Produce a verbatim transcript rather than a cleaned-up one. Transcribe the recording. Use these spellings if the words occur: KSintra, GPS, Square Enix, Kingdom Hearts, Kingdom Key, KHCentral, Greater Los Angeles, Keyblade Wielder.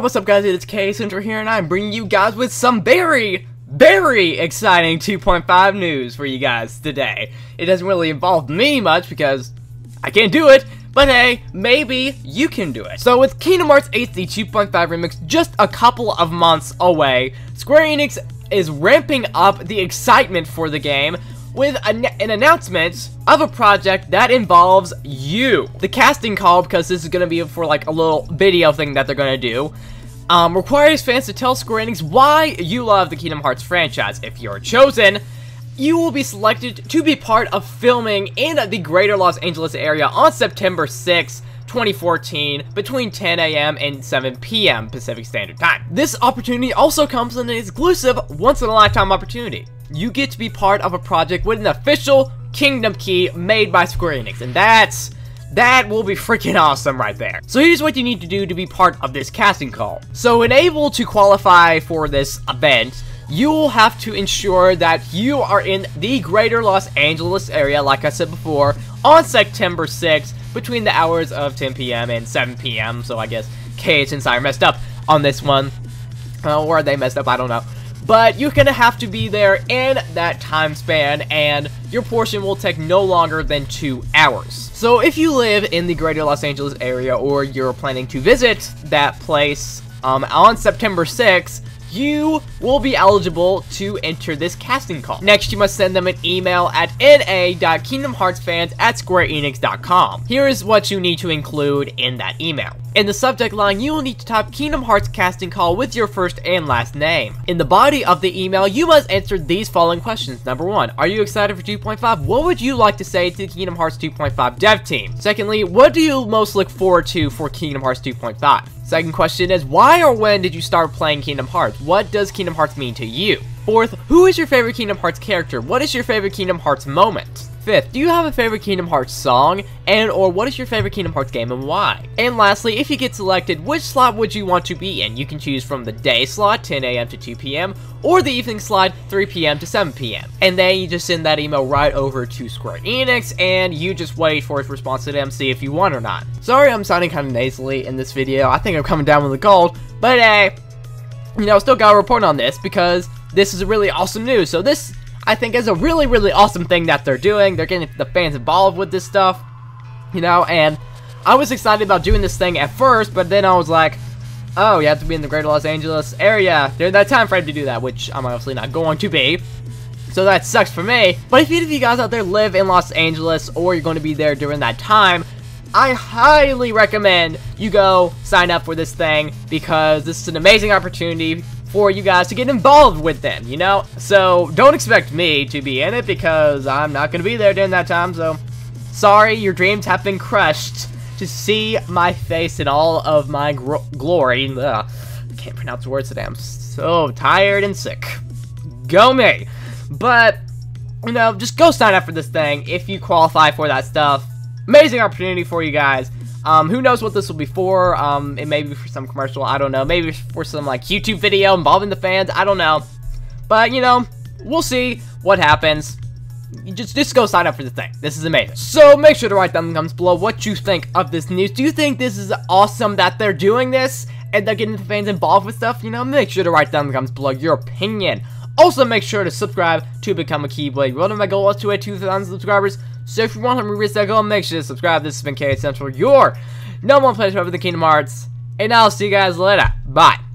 Alright, what's up guys, it's KSintra here, and I'm bringing you guys with some very, very exciting two point five news for you guys today. It doesn't really involve me much because I can't do it, but hey, maybe you can do it. So with Kingdom Hearts H D two point five Remix just a couple of months away, Square Enix is ramping up the excitement for the game with an, an announcement of a project that involves you. The casting call, because this is going to be for like a little video thing that they're going to do, um, requires fans to tell Square Enix why you love the Kingdom Hearts franchise. If you're chosen, you will be selected to be part of filming in the greater Los Angeles area on September sixth, twenty fourteen, between ten A M and seven P M Pacific Standard Time. This opportunity also comes in an exclusive, once-in-a-lifetime opportunity. You get to be part of a project with an official Kingdom Key made by Square Enix, and that's... that will be freaking awesome right there. So here's what you need to do to be part of this casting call. So in able to qualify for this event, you will have to ensure that you are in the greater Los Angeles area, like I said before, on September sixth, between the hours of ten P M and seven P M, so I guess K H and Sire messed up on this one. Uh, or they messed up, I don't know. But you're gonna have to be there in that time span, and your portion will take no longer than two hours. So if you live in the greater Los Angeles area, or you're planning to visit that place um, on September sixth, you will be eligible to enter this casting call. Next, you must send them an email at n a dot kingdom hearts fans at square enix dot com. Here is what you need to include in that email. In the subject line, you will need to type Kingdom Hearts casting call with your first and last name. In the body of the email, you must answer these following questions. Number one, are you excited for two point five? What would you like to say to the Kingdom Hearts two point five dev team? Secondly, what do you most look forward to for Kingdom Hearts two point five? Second question is, why or when did you start playing Kingdom Hearts? What does Kingdom Hearts mean to you? Fourth, who is your favorite Kingdom Hearts character? What is your favorite Kingdom Hearts moment? Fifth, do you have a favorite Kingdom Hearts song? And or what is your favorite Kingdom Hearts game and why? And lastly, if you get selected, which slot would you want to be in? You can choose from the day slot, ten A M to two P M, or the evening slot, three P M to seven P M And then you just send that email right over to Square Enix, and you just wait for its response to them, see if you won or not. Sorry I'm sounding kind of nasally in this video, I think I'm coming down with a cold, but hey, you know, still gotta report on this, because this is really awesome news. So this, I think, is a really, really awesome thing that they're doing. They're getting the fans involved with this stuff, you know, and I was excited about doing this thing at first, but then I was like, oh, you have to be in the greater Los Angeles area during that time frame to do that, which I'm obviously not going to be, so that sucks for me. But if any of you guys out there live in Los Angeles, or you're going to be there during that time, I highly recommend you go sign up for this thing, because this is an amazing opportunity for you guys to get involved with them, you know? So don't expect me to be in it, because I'm not going to be there during that time, so sorry, your dreams have been crushed to see my face in all of my gr glory. Ugh, I can't pronounce words today, I'm so tired and sick. Go me! But, you know, just go sign up for this thing if you qualify for that stuff. Amazing opportunity for you guys. Um, who knows what this will be for? Um, it may be for some commercial, I don't know. Maybe for some, like, YouTube video involving the fans, I don't know. But, you know, we'll see what happens. You just, just go sign up for the thing. This is amazing. So, make sure to write down in the comments below what you think of this news. Do you think this is awesome that they're doing this? And they're getting the fans involved with stuff? You know, make sure to write down in the comments below your opinion. Also, make sure to subscribe to become a Keyblade Wielder. My goal is to hit two thousand subscribers. So if you want to reach that goal, make sure to subscribe. This has been K Central, your number one place for everything Kingdom Hearts. And I'll see you guys later. Bye.